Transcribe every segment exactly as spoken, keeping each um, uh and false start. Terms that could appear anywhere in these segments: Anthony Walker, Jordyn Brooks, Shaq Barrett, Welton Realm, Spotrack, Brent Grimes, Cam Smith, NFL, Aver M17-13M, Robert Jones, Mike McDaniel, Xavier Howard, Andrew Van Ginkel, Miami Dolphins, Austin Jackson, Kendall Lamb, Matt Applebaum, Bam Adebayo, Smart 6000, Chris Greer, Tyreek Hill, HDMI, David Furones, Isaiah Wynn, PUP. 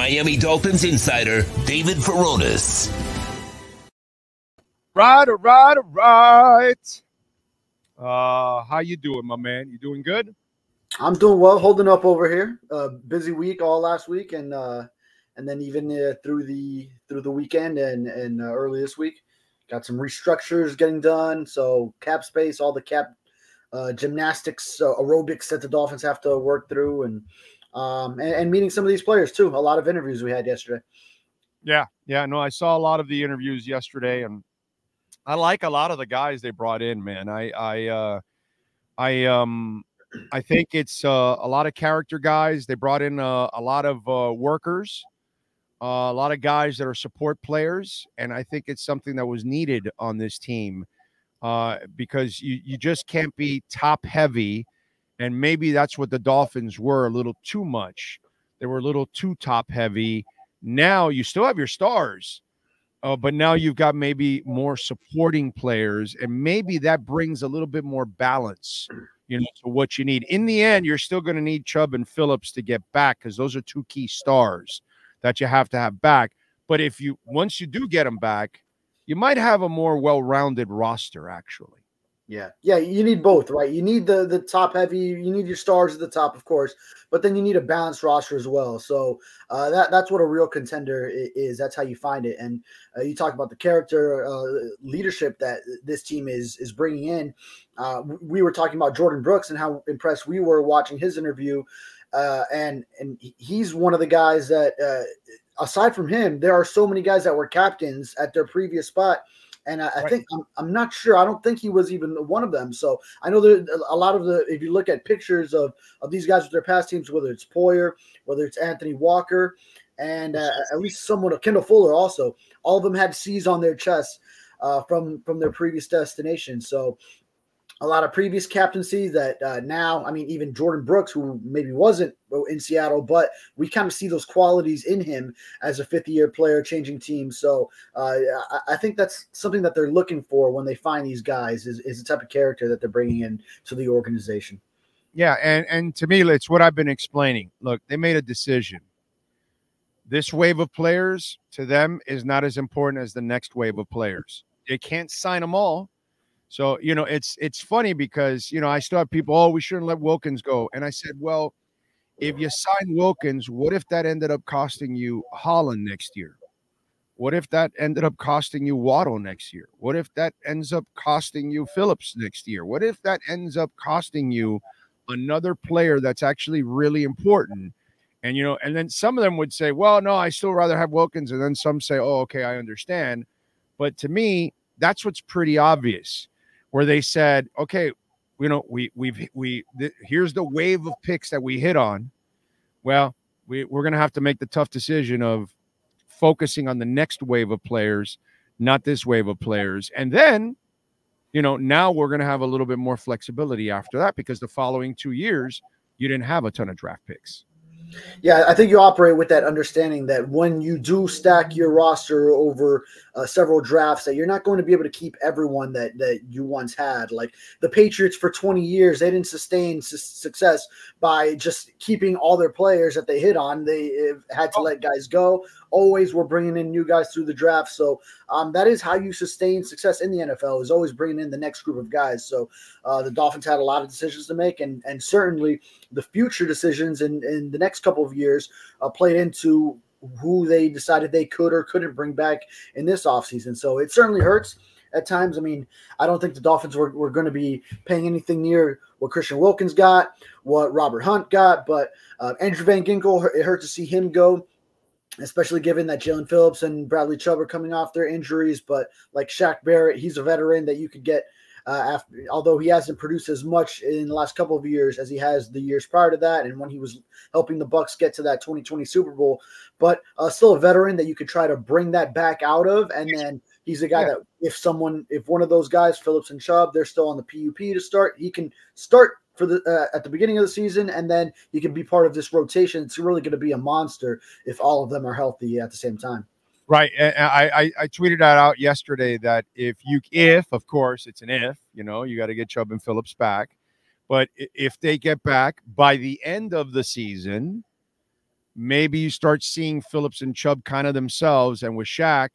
Miami Dolphins insider David Furones. Right, all right, all right. Uh, how you doing, my man? You doing good? I'm doing well, holding up over here. Uh, busy week all last week, and uh, and then even uh, through the through the weekend and and uh, early this week, got some restructures getting done. So cap space, all the cap uh, gymnastics, uh, aerobics that the Dolphins have to work through, and um and, and meeting some of these players too. A lot of interviews we had yesterday. Yeah, yeah, no, I saw a lot of the interviews yesterday, and I like a lot of the guys they brought in, man. I, I, uh, I, um, I think it's uh, a lot of character guys. They brought in uh, a lot of uh, workers, uh, a lot of guys that are support players, and I think it's something that was needed on this team uh, because you you just can't be top heavy, and maybe that's what the Dolphins were a little too much. They were a little too top heavy. Now you still have your stars. Uh, but now you've got maybe more supporting players, and maybe that brings a little bit more balance, you know, to what you need. In the end, you're still going to need Chubb and Phillips to get back because those are two key stars that you have to have back. But if you once you do get them back, you might have a more well-rounded roster, actually. Yeah, yeah, you need both, right? You need the the top heavy, you need your stars at the top, of course, but then you need a balanced roster as well. So uh, that that's what a real contender is. That's how you find it. And uh, you talk about the character uh, leadership that this team is is bringing in. Uh, we were talking about Jordyn Brooks and how impressed we were watching his interview, uh, and and he's one of the guys that, uh, aside from him, there are so many guys that were captains at their previous spot. And I, right. I think I'm, I'm not sure. I don't think he was even one of them. So I know that a lot of the, if you look at pictures of, of these guys with their past teams, whether it's Poyer, whether it's Anthony Walker, and uh, at least someone, Kendall Fuller also, all of them had C's on their chest uh, from, from their previous destination. So a lot of previous captaincies that uh, now, I mean, even Jordyn Brooks, who maybe wasn't in Seattle, but we kind of see those qualities in him as a fifth-year player changing teams. So uh, I think that's something that they're looking for when they find these guys is, is the type of character that they're bringing in to the organization. Yeah, and, and to me, it's what I've been explaining. Look, they made a decision. This wave of players to them is not as important as the next wave of players. They can't sign them all. So, you know, it's it's funny because, you know, I still have people, oh, we shouldn't let Wilkins go. And I said, well, if you sign Wilkins, what if that ended up costing you Holland next year? What if that ended up costing you Waddle next year? What if that ends up costing you Phillips next year? What if that ends up costing you another player that's actually really important? And, you know, and then some of them would say, well, no, I still rather have Wilkins. And then some say, oh, okay, I understand. But to me, that's what's pretty obvious. Where they said, okay, you know, we we've we th here's the wave of picks that we hit on. Well, we we're gonna have to make the tough decision of focusing on the next wave of players, not this wave of players. And then, you know, now we're gonna have a little bit more flexibility after that because the following two years you didn't have a ton of draft picks. Yeah, I think you operate with that understanding that when you do stack your roster over uh, several drafts, that you're not going to be able to keep everyone that, that you once had. Like the Patriots for twenty years, they didn't sustain su success by just keeping all their players that they hit on. They had to let guys go. Always were bringing in new guys through the draft. So um, that is how you sustain success in the N F L is always bringing in the next group of guys. So uh, the Dolphins had a lot of decisions to make, and, and certainly the future decisions in, in the next couple of years uh, played into who they decided they could or couldn't bring back in this offseason. So it certainly hurts at times. I mean, I don't think the Dolphins were, were going to be paying anything near what Christian Wilkins got, what Robert Hunt got, but uh, Andrew Van Ginkel, it hurt to see him go, especially given that Jalen Phillips and Bradley Chubb are coming off their injuries. But like Shaq Barrett, he's a veteran that you could get Uh, after, although he hasn't produced as much in the last couple of years as he has the years prior to that, and when he was helping the Bucs get to that twenty twenty Super Bowl, but uh, still a veteran that you could try to bring that back out of. And then he's a guy yeah. that if someone, if one of those guys, Phillips and Chubb, they're still on the P U P to start, he can start for the uh, at the beginning of the season, and then he can be part of this rotation. It's really going to be a monster if all of them are healthy at the same time. Right, and I, I I tweeted that out yesterday that if you if of course it's an if, you know, you got to get Chubb and Phillips back, but if they get back by the end of the season, Maybe you start seeing Phillips and Chubb kind of themselves, and with Shaq,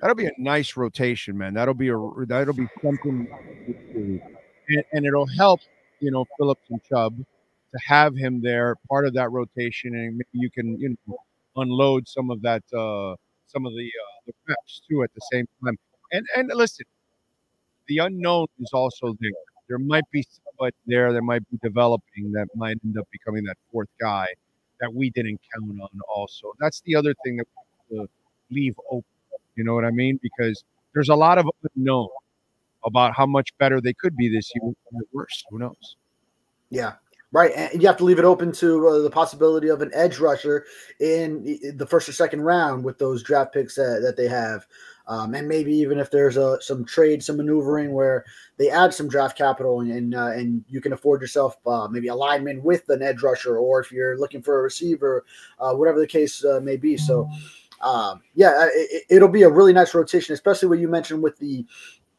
that'll be a nice rotation, man. That'll be a that'll be something, and, and it'll help you know Phillips and Chubb to have him there, part of that rotation, and maybe you can you know unload some of that uh, some of the uh, the reps too at the same time. And and listen, the unknown is also there. There might be somebody there that might be developing that might end up becoming that fourth guy that we didn't count on also. That's the other thing that we have to leave open. You know what I mean? Because there's a lot of unknown about how much better they could be this year or worse. Who knows? Yeah, right. And you have to leave it open to uh, the possibility of an edge rusher in the first or second round with those draft picks that, that they have. Um, and maybe even if there's a, some trade, some maneuvering where they add some draft capital and and, uh, and you can afford yourself uh, maybe a lineman with an edge rusher, or if you're looking for a receiver, uh, whatever the case uh, may be. So, um, yeah, it, it'll be a really nice rotation, especially what you mentioned with the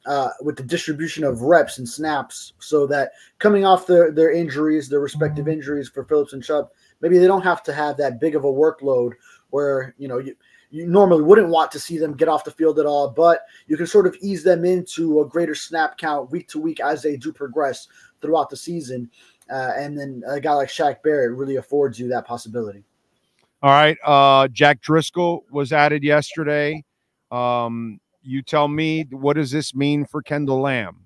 uh, with the distribution of reps and snaps, so that coming off their, their injuries, their respective injuries for Phillips and Chubb, maybe they don't have to have that big of a workload where, you know, you – you normally wouldn't want to see them get off the field at all, but you can sort of ease them into a greater snap count week to week as they do progress throughout the season. Uh, and then a guy like Shaq Barrett really affords you that possibility. All right. Uh, Jack Driscoll was added yesterday. Um, you tell me, what does this mean for Kendall Lamb?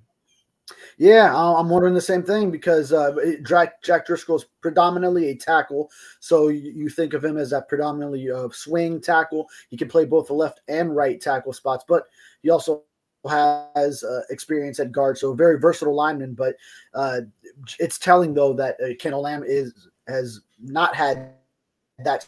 Yeah, I'm wondering the same thing, because uh, Jack, Jack Driscoll is predominantly a tackle. So you, you think of him as that predominantly uh, swing tackle. He can play both the left and right tackle spots, but he also has uh, experience at guard. So very versatile lineman. But uh, it's telling, though, that uh, Kendall Lamb is has not had that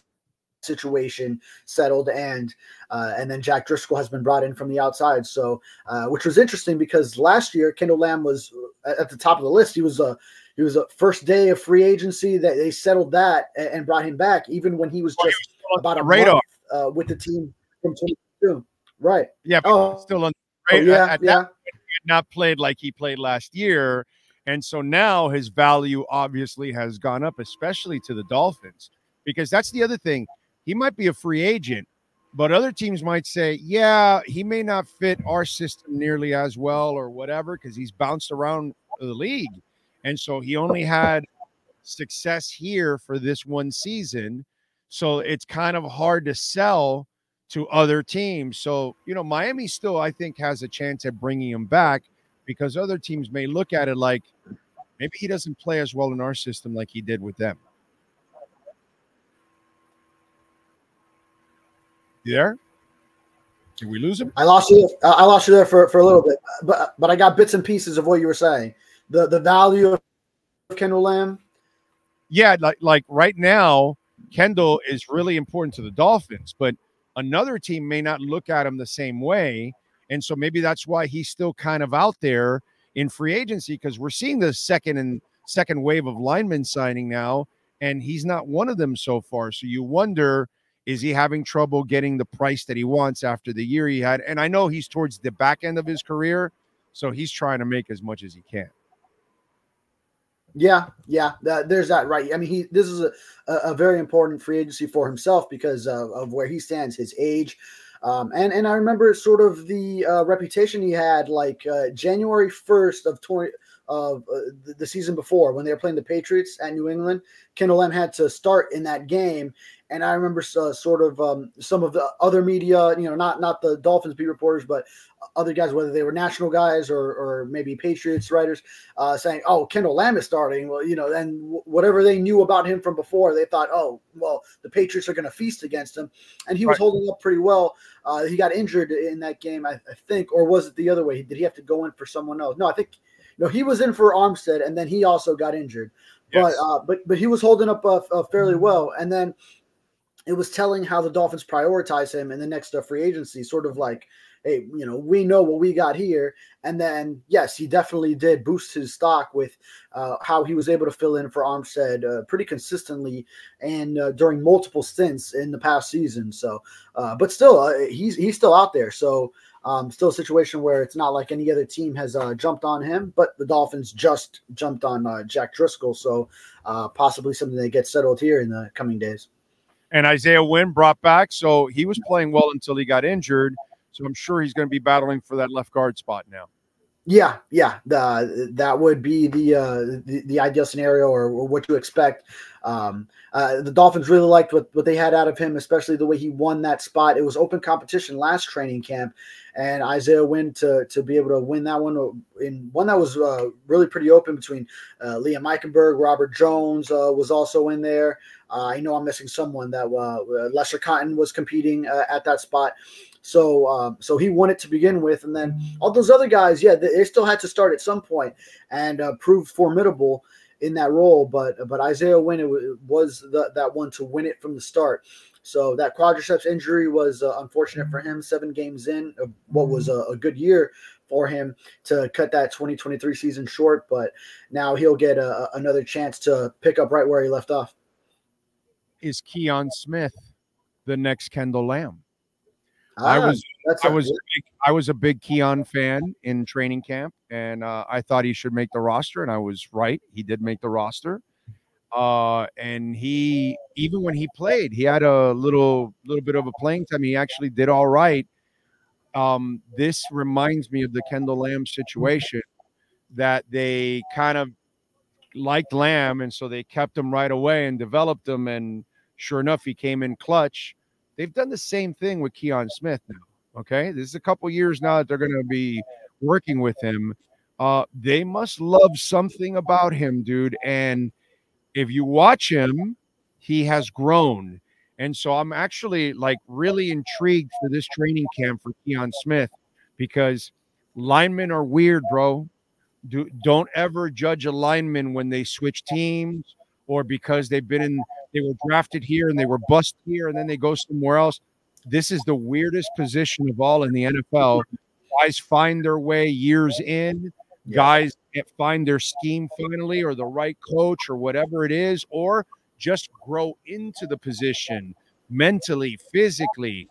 situation settled, and uh, and then Jack Driscoll has been brought in from the outside, so uh, which was interesting, because last year Kendall Lamb was at the top of the list. He was a he was a first day of free agency that they settled that and brought him back, even when he was just oh, he was about a radar month, uh, with the team from twenty-two, right? Yeah, but oh, still on the radar. Oh, yeah, at, at yeah. That point, he had not played like he played last year, and so now his value obviously has gone up, especially to the Dolphins, because that's the other thing. He might be a free agent, but other teams might say, yeah, he may not fit our system nearly as well or whatever, because he's bounced around the league. And so he only had success here for this one season. So it's kind of hard to sell to other teams. So, you know, Miami still, I think, has a chance at bringing him back, because other teams may look at it like, maybe he doesn't play as well in our system like he did with them. You there? Did we lose him? I lost you. I lost you there for, for a little bit, but but I got bits and pieces of what you were saying. The the value of Kendall Lamb. Yeah, like like right now, Kendall is really important to the Dolphins, but another team may not look at him the same way, and so maybe that's why he's still kind of out there in free agency, because we're seeing the second and second wave of linemen signing now, and he's not one of them so far. So you wonder, is he having trouble getting the price that he wants after the year he had? And I know he's towards the back end of his career, so he's trying to make as much as he can. Yeah, yeah, that, there's that, right? I mean, he this is a, a very important free agency for himself, because of, of where he stands, his age. Um, and, and I remember sort of the uh, reputation he had, like uh, January first of twenty of uh, the season before, when they were playing the Patriots at New England. Kendall Lamb had to start in that game. And I remember uh, sort of um, some of the other media, you know, not not the Dolphins beat reporters, but other guys, whether they were national guys or or maybe Patriots writers, uh, saying, "Oh, Kendall Lamb is starting." Well, you know, and w whatever they knew about him from before, they thought, "Oh, well, the Patriots are going to feast against him," and he was right. Holding up pretty well. Uh, he got injured in that game, I, I think, or was it the other way? Did he have to go in for someone else? No, I think no, he was in for Armstead, and then he also got injured. Yes. But uh, but but he was holding up uh, uh, fairly well, and then it was telling how the Dolphins prioritize him in the next uh, free agency, sort of like, hey, you know, we know what we got here. And then, yes, he definitely did boost his stock with uh, how he was able to fill in for Armstead uh, pretty consistently and uh, during multiple stints in the past season. So, uh, but still, uh, he's he's still out there. So, um, still a situation where it's not like any other team has uh, jumped on him, but the Dolphins just jumped on uh, Jack Driscoll. So, uh, possibly something that gets settled here in the coming days. and Isaiah Wynn brought back. So he was playing well until he got injured. So I'm sure he's going to be battling for that left guard spot now. Yeah, yeah, the, that would be the, uh, the the ideal scenario, or, or what to expect. Um, uh, the Dolphins really liked what, what they had out of him, especially the way he won that spot. It was open competition last training camp, and Isaiah Wynn to to be able to win that one, in one that was uh, really pretty open between uh, Liam Eichenberg, Robert Jones uh, was also in there. Uh, I know I'm missing someone that uh, Lester Cotton was competing uh, at that spot. So, um, so he won it to begin with, and then all those other guys, yeah, they still had to start at some point and uh, prove formidable in that role. But, but Isaiah Wynn it was the, that one to win it from the start. So that quadriceps injury was uh, unfortunate for him. Seven games in, uh, what was a, a good year for him to cut that twenty twenty-three season short. But now he'll get a, another chance to pick up right where he left off. Is Keon Smith the next Kendall Lamb? I was I was a big, I was a big Keon fan in training camp, and uh, I thought he should make the roster, and I was right. He did make the roster, uh, and he even when he played, he had a little little bit of a playing time. He actually did all right. Um, this reminds me of the Kendall Lamb situation, that they kind of liked Lamb, and so they kept him right away and developed him, and sure enough, he came in clutch. They've done the same thing with Keon Smith now, okay? This is a couple years now that they're going to be working with him. Uh, they must love something about him, dude. And if you watch him, he has grown. And so I'm actually, like, really intrigued for this training camp for Keon Smith, because linemen are weird, bro. Do, don't ever judge a lineman when they switch teams or because they've been in – they were drafted here and they were bust here and then they go somewhere else. This is the weirdest position of all in the N F L. Guys find their way years in. Guys find their scheme finally, or the right coach, or whatever it is, or just grow into the position mentally, physically.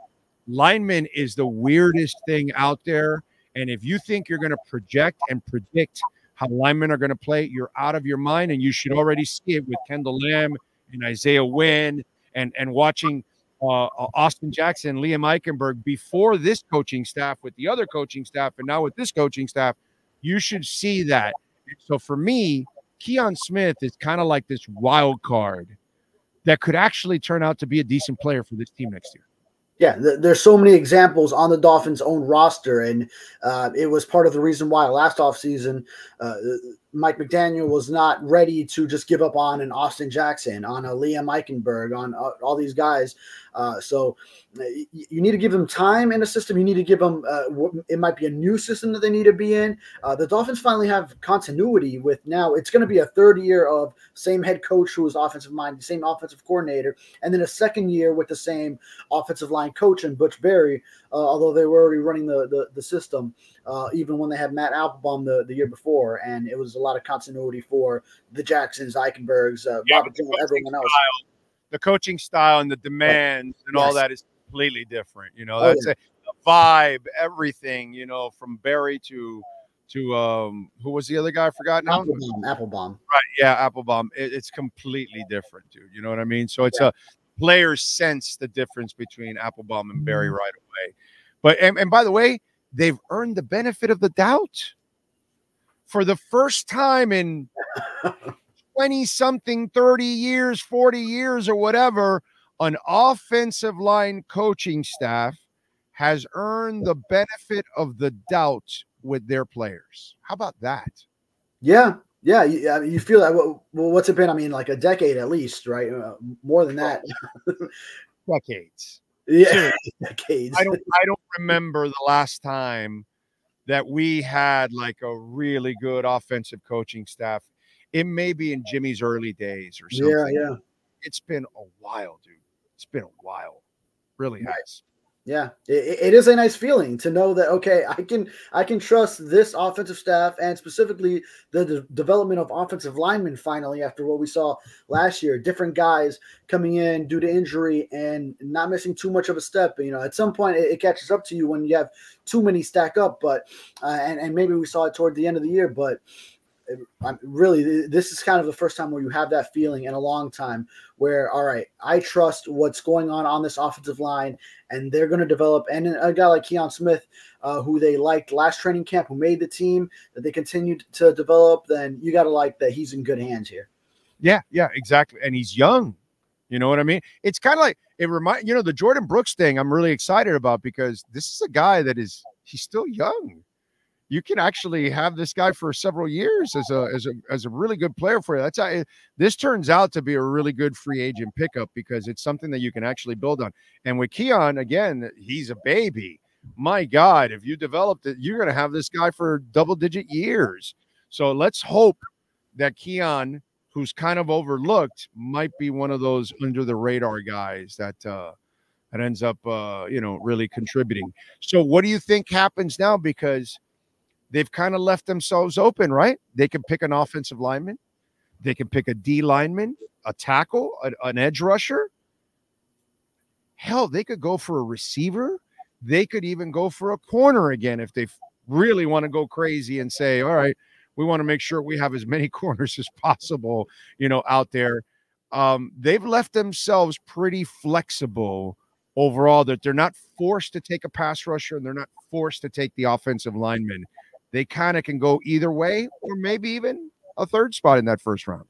Lineman is the weirdest thing out there. And if you think you're going to project and predict how linemen are going to play, you're out of your mind, and you should already see it with Kendall Lamb and Isaiah Wynn, and and watching uh, Austin Jackson, Liam Eichenberg before this coaching staff with the other coaching staff, and now with this coaching staff, you should see that. So for me, Keon Smith is kind of like this wild card that could actually turn out to be a decent player for this team next year. Yeah, there's so many examples on the Dolphins' own roster, and uh, it was part of the reason why last offseason uh, Mike McDaniel was not ready to just give up on an Austin Jackson, on a Liam Eichenberg, on uh, all these guys. Uh, so you need to give them time in a system. You need to give them uh, – it might be a new system that they need to be in. Uh, the Dolphins finally have continuity with now. It's going to be a third year of same head coach who is offensive-minded, same offensive coordinator, and then a second year with the same offensive line coach and Butch Barry, uh, although they were already running the, the, the system uh, even when they had Matt Applebaum the, the year before, and it was a lot of continuity for the Jacksons, Eichenbergs, uh, yeah, Robert Jones, everyone else. Style. The coaching style and the demands and yes. all that is completely different. You know, that's oh, yeah. a, the vibe, everything, you know, from Barry to, to um, who was the other guy? I forgot now. Applebaum. Applebaum. Right. Yeah. Applebaum. It, it's completely different, dude. You know what I mean? So it's yeah. a player sense the difference between Applebaum and Barry right away. But, and, and by the way, they've earned the benefit of the doubt for the first time in twenty something, thirty years, forty years or whatever, an offensive line coaching staff has earned the benefit of the doubt with their players. How about that? Yeah. Yeah. You, I mean, you feel that. Well, what's it been? I mean, like a decade at least, right? Uh, more than that. Decades. Yeah. Decades. I don't, I don't remember the last time that we had like a really good offensive coaching staff. It may be in Jimmy's early days or something. Yeah, yeah. It's been a while, dude. It's been a while. Really nice. Yeah, it, it is a nice feeling to know that, okay, I can I can trust this offensive staff, and specifically the de development of offensive linemen finally after what we saw last year. Different guys coming in due to injury and not missing too much of a step. You know, at some point it, it catches up to you when you have too many stack up, but uh, and, and maybe we saw it toward the end of the year, but I'm really, this is kind of the first time where you have that feeling in a long time where, all right, I trust what's going on on this offensive line, and they're going to develop. And a guy like Keon Smith, uh, who they liked last training camp, who made the team, that they continued to develop, then you got to like that he's in good hands here. Yeah, yeah, exactly. And he's young. You know what I mean? It's kind of like, it reminds, you know, the Jordyn Brooks thing I'm really excited about, because this is a guy that is, he's still young. You can actually have this guy for several years as a as a as a really good player for you. That's how it, this turns out to be a really good free agent pickup, because it's something that you can actually build on. And with Keon, again, he's a baby. My God, if you developed it, you're going to have this guy for double-digit years. So let's hope that Keon, who's kind of overlooked, might be one of those under-the-radar guys that uh, that ends up, uh, you know, really contributing. So what do you think happens now? Because they've kind of left themselves open, right? They can pick an offensive lineman. They can pick a D lineman, a tackle, a, an edge rusher. Hell, they could go for a receiver. They could even go for a corner again if they really want to go crazy and say, all right, we want to make sure we have as many corners as possible, you know, out there. Um, they've left themselves pretty flexible overall, that they're not forced to take a pass rusher and they're not forced to take the offensive lineman. They kind of can go either way, or maybe even a third spot in that first round.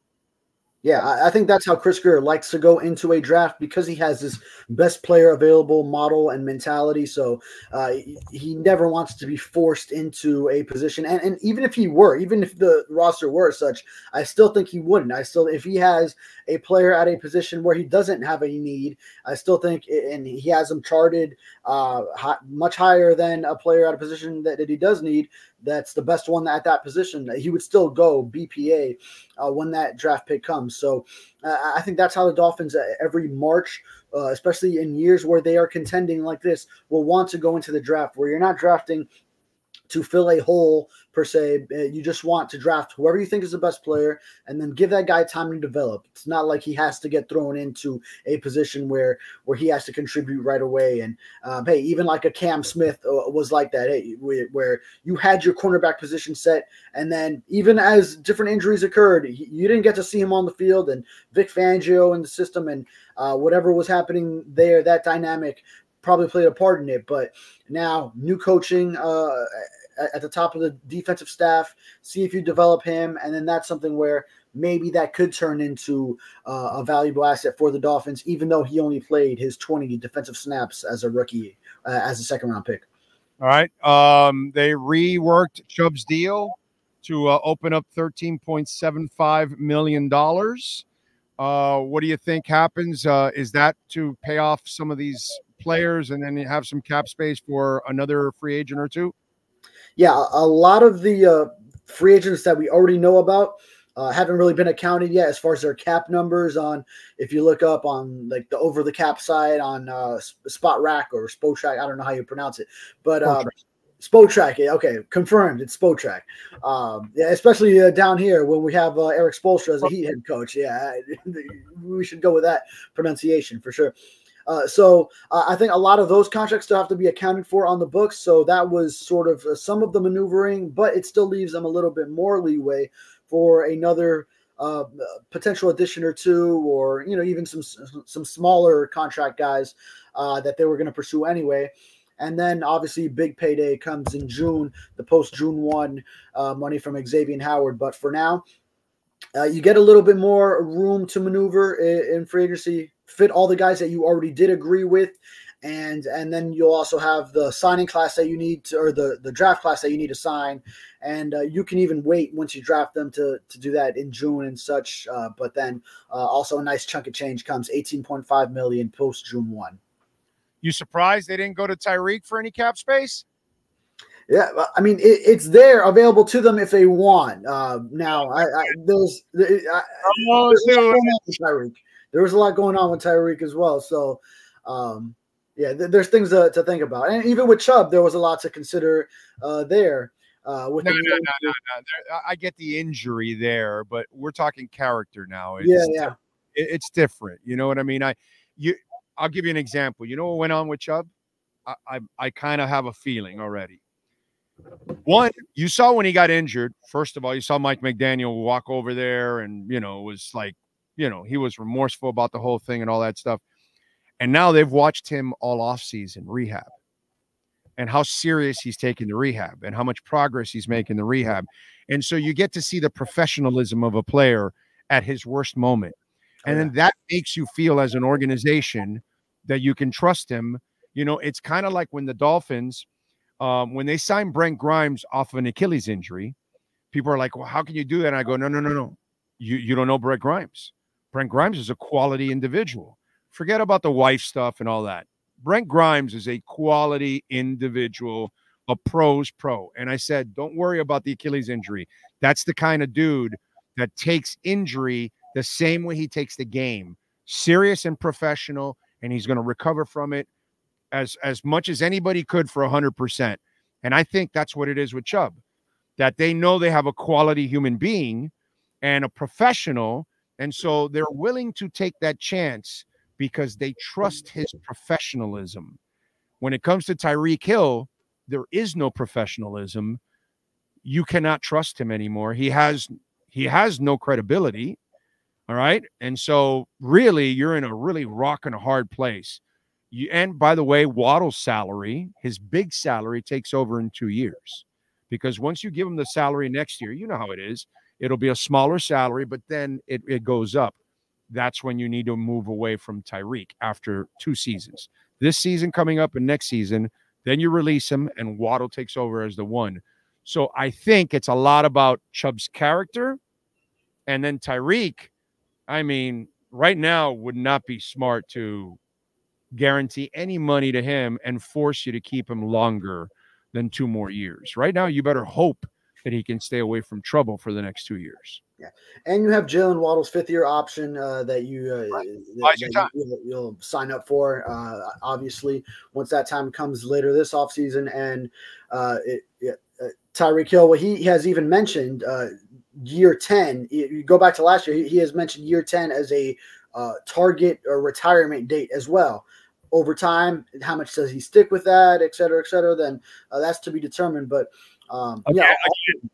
Yeah, I think that's how Chris Greer likes to go into a draft, because he has this best player available model and mentality. So uh, he never wants to be forced into a position. And, and even if he were, even if the roster were such, I still think he wouldn't. I still, if he has a player at a position where he doesn't have a need, I still think, and he has him charted uh, high, much higher than a player at a position that, that he does need, that's the best one at that position, that he would still go B P A uh, when that draft pick comes. So uh, I think that's how the Dolphins uh, every March, uh, especially in years where they are contending like this, will want to go into the draft, where you're not drafting to fill a hole per se. You just want to draft whoever you think is the best player and then give that guy time to develop. It's not like he has to get thrown into a position where, where he has to contribute right away. And um, hey, even like a Cam Smith was like that, hey, where you had your cornerback position set, and then even as different injuries occurred, you didn't get to see him on the field, and Vic Fangio and the system and uh, whatever was happening there, that dynamic probably played a part in it. But now new coaching, uh, at the top of the defensive staff, see if you develop him. And then that's something where maybe that could turn into uh, a valuable asset for the Dolphins, even though he only played his twenty defensive snaps as a rookie, uh, as a second round pick. All right. Um, they reworked Chubb's deal to uh, open up thirteen point seven five million dollars. Uh, what do you think happens? Uh, is that to pay off some of these players and then you have some cap space for another free agent or two? Yeah, a lot of the uh, free agents that we already know about uh, haven't really been accounted yet as far as their cap numbers. On if you look up on like the over the cap side on uh, Spotrack or Spotrack, I don't know how you pronounce it, but um, Spotrack. Okay, confirmed. It's Spotrack. Um, yeah, especially uh, down here when we have uh, Eric Spoelstra as a Heat head coach. Yeah, we should go with that pronunciation for sure. Uh, so uh, I think a lot of those contracts still have to be accounted for on the books. So that was sort of uh, some of the maneuvering, but it still leaves them a little bit more leeway for another uh, potential addition or two, or, you know, even some, some smaller contract guys uh, that they were going to pursue anyway. And then obviously big payday comes in June, the post June first uh, money from Xavier Howard. But for now, uh, you get a little bit more room to maneuver in, in free agency. Fit all the guys that you already did agree with. And, and then you'll also have the signing class that you need to, or the, the draft class that you need to sign. And uh, you can even wait once you draft them to, to do that in June and such. Uh, but then uh, also a nice chunk of change comes, eighteen point five million dollars post June first. You surprised they didn't go to Tyreek for any cap space? Yeah, I mean, it, it's there available to them if they want. Uh, now, I, I, there's, I, there's Tyreek. There was a lot going on with Tyreek as well. So, um, yeah, th there's things to, to think about. And even with Chubb, there was a lot to consider uh, there. Uh, with no, the no, no, no, no. There, I get the injury there, but we're talking character now. It's yeah, yeah. It, it's different. You know what I mean? I, you, I'll give you an example. You know what went on with Chubb? I, I, I kind of have a feeling already. One, you saw when he got injured, first of all, you saw Mike McDaniel walk over there and, you know, it was like, you know, he was remorseful about the whole thing and all that stuff. And now they've watched him all offseason rehab and how serious he's taking the rehab and how much progress he's making the rehab. And so you get to see the professionalism of a player at his worst moment. And then that makes you feel as an organization that you can trust him. You know, it's kind of like when the Dolphins, um, when they signed Brent Grimes off of an Achilles injury, people are like, well, how can you do that? And I go, no, no, no, no. You, you don't know Brent Grimes. Brent Grimes is a quality individual. Forget about the wife stuff and all that. Brent Grimes is a quality individual, a pro's pro. And I said, don't worry about the Achilles injury. That's the kind of dude that takes injury the same way he takes the game, serious and professional, and he's going to recover from it as, as much as anybody could for one hundred percent. And I think that's what it is with Chubb, that they know they have a quality human being and a professional, and so they're willing to take that chance because they trust his professionalism. When it comes to Tyreek Hill, there is no professionalism. You cannot trust him anymore. He has he has no credibility. All right. And so really, you're in a really rock and a hard place. You, and by the way, Waddle's salary, his big salary, takes over in two years. Because once you give him the salary next year, you know how it is. It'll be a smaller salary, but then it, it goes up. That's when you need to move away from Tyreek after two seasons. This season coming up and next season, then you release him and Waddle takes over as the one. So I think it's a lot about Chubb's character. And then Tyreek, I mean, right now would not be smart to guarantee any money to him and force you to keep him longer than two more years. Right now, you better hope that he can stay away from trouble for the next two years. Yeah, and you have Jalen Waddle's fifth-year option uh, that you uh, right. that, that you, you'll, you'll sign up for, uh, obviously, once that time comes later this offseason. And uh, it, it, uh, Tyreek Hill, well, he has even mentioned uh, – year ten, you go back to last year, he has mentioned year ten as a uh, target or retirement date as well. Over time, how much does he stick with that, et cetera, et cetera, then uh, that's to be determined. But um, again, yeah, again,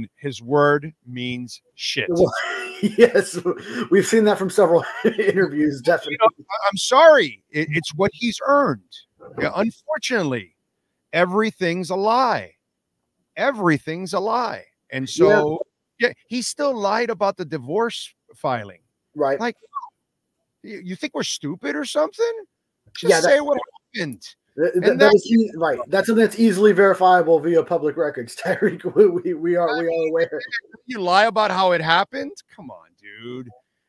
again, his word means shit. Yes, we've seen that from several interviews, definitely. You know, I'm sorry. It, it's what he's earned. Yeah, unfortunately, everything's a lie. Everything's a lie. And so... Yeah. Yeah, he still lied about the divorce filing. Right. Like, you think we're stupid or something? Just yeah, say what happened. That, that, that that is, you know, right. That's something that's easily verifiable via public records, Tyreek. We, we are we are aware. You lie about how it happened? Come on, dude.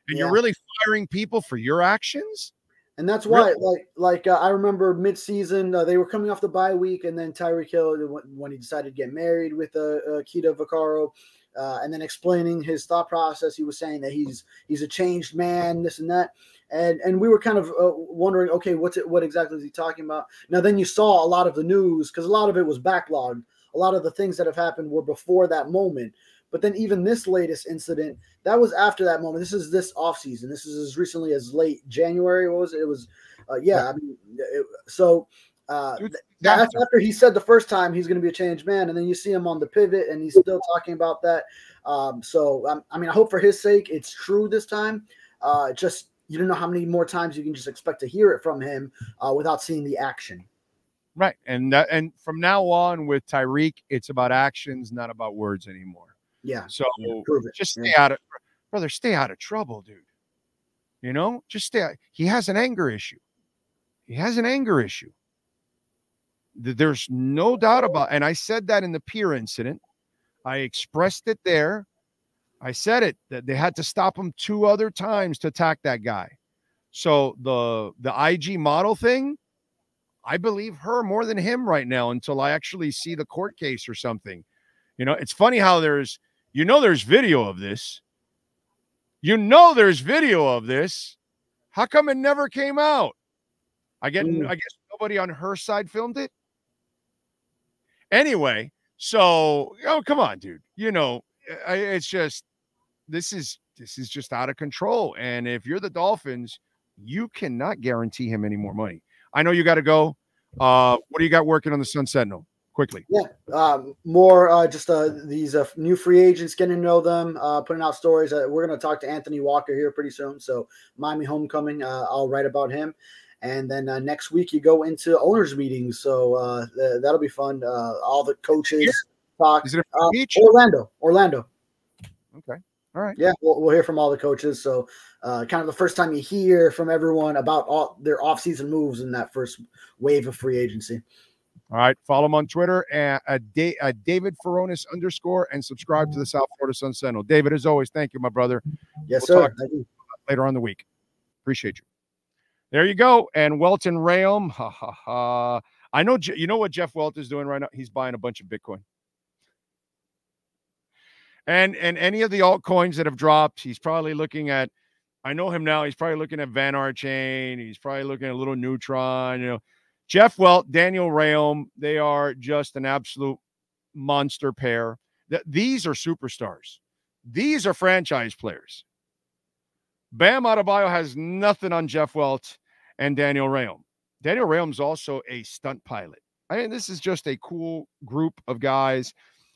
And yeah. You're really firing people for your actions? And that's why, really? like, like uh, I remember mid-season, uh, they were coming off the bye week, and then Tyreek Hill, when he decided to get married with uh, uh, Keita Vaccaro, Uh, and then explaining his thought process, he was saying that he's he's a changed man, this and that, and and we were kind of uh, wondering, okay, what's it? What exactly is he talking about? Now, then you saw a lot of the news because a lot of it was backlogged. A lot of the things that have happened were before that moment. But then even this latest incident, that was after that moment. This is this offseason. This is as recently as late January. What was it? It was, uh, yeah. I mean, it, so. Uh, that's after he said the first time he's going to be a changed man, and then you see him on the pivot, and he's still talking about that. Um, so um, I mean, I hope for his sake it's true this time. Uh, just you don't know how many more times you can just expect to hear it from him uh, without seeing the action. Right, and that, and from now on with Tyreek, it's about actions, not about words anymore. Yeah. So yeah, just stay yeah. out of brother, stay out of trouble, dude. You know, just stay. Out. He has an anger issue. He has an anger issue. There's no doubt about, and I said that in the Poyer incident. I expressed it there. I said it, that they had to stop him two other times to attack that guy. So the the I G model thing, I believe her more than him right now until I actually see the court case or something. You know, it's funny how there's, you know, there's video of this. You know, there's video of this. How come it never came out? I get, Ooh. I guess nobody on her side filmed it. Anyway, so oh come on, dude. You know, it's just this is this is just out of control. And if you're the Dolphins, you cannot guarantee him any more money. I know you got to go. Uh, what do you got working on the Sun Sentinel? quickly? Yeah, um, more uh, just uh, these uh, new free agents, getting to know them, uh, putting out stories. Uh, we're going to talk to Anthony Walker here pretty soon. So Miami Homecoming, uh, I'll write about him. And then uh, next week you go into owners meetings. So uh, th- that'll be fun. Uh, all the coaches yeah. talk. Is it a beach? Uh, Orlando, Orlando. Okay. All right. Yeah, we'll, we'll hear from all the coaches. So uh, kind of the first time you hear from everyone about all their offseason moves in that first wave of free agency. All right. Follow him on Twitter at, at, da- at David Furones underscore and subscribe to the South Florida Sun Sentinel. David, as always, thank you, my brother. Yes, we'll sir. Later on in the week. Appreciate you. There you go. And Welton Realm. Ha, ha, ha. I know. You know what Jeff Welt is doing right now? He's buying a bunch of Bitcoin. And and any of the altcoins that have dropped, he's probably looking at, I know him now, he's probably looking at Van Chain. He's probably looking at a little Neutron, you know. Jeff Welt, Daniel Rahm, they are just an absolute monster pair. Th- these are superstars. These are franchise players. Bam Adebayo has nothing on Jeff Welt and Daniel Rahm. Daniel Rahm's also a stunt pilot. I mean, this is just a cool group of guys.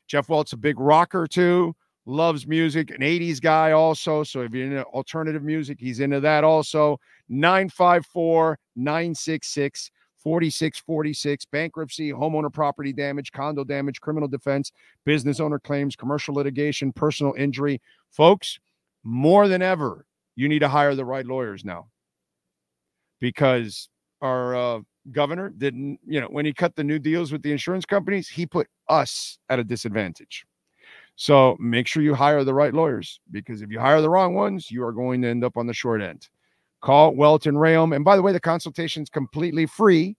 Jeff Welt's a big rocker, too, loves music, an eighties guy also. So if you're into alternative music, he's into that also. nine five four, nine six six, four six four six, bankruptcy, homeowner property damage, condo damage, criminal defense, business owner claims, commercial litigation, personal injury. Folks, more than ever, you need to hire the right lawyers now because our uh, governor didn't, you know, when he cut the new deals with the insurance companies, he put us at a disadvantage. So make sure you hire the right lawyers because if you hire the wrong ones, you are going to end up on the short end. Call Welton Realm. And by the way, the consultation is completely free.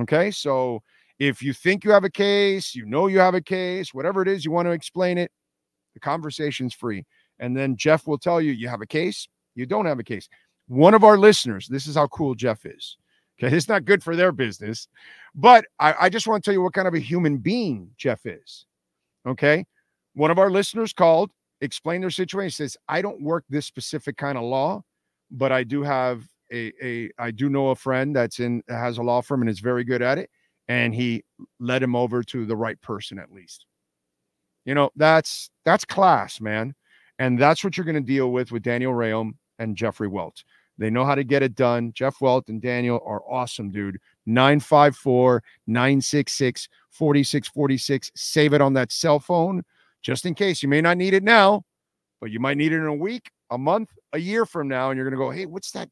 Okay. So if you think you have a case, you know, you have a case, whatever it is, you want to explain it, the conversation's free. And then Jeff will tell you, you have a case. You don't have a case. One of our listeners, this is how cool Jeff is. Okay. It's not good for their business, but I, I just want to tell you what kind of a human being Jeff is. Okay. One of our listeners called, explained their situation, says, I don't work this specific kind of law, but I do have a, a, I do know a friend that's in, has a law firm and is very good at it. And he led him over to the right person at least. You know, that's, that's class, man. And that's what you're going to deal with with Daniel Rahm and Jeffrey Welt. They know how to get it done. Jeff Welt and Daniel are awesome, dude. nine five four, nine six six, four six four six. Save it on that cell phone just in case. You may not need it now, but you might need it in a week, a month, a year from now. And you're going to go, hey, what's that?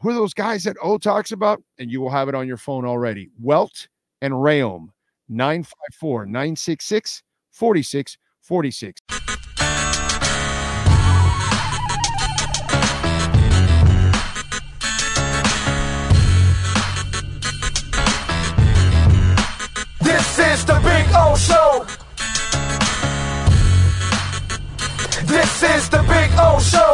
Who are those guys that O talks about? And you will have it on your phone already. Welt and Rahm, nine five four, nine six six, four six four six. Show.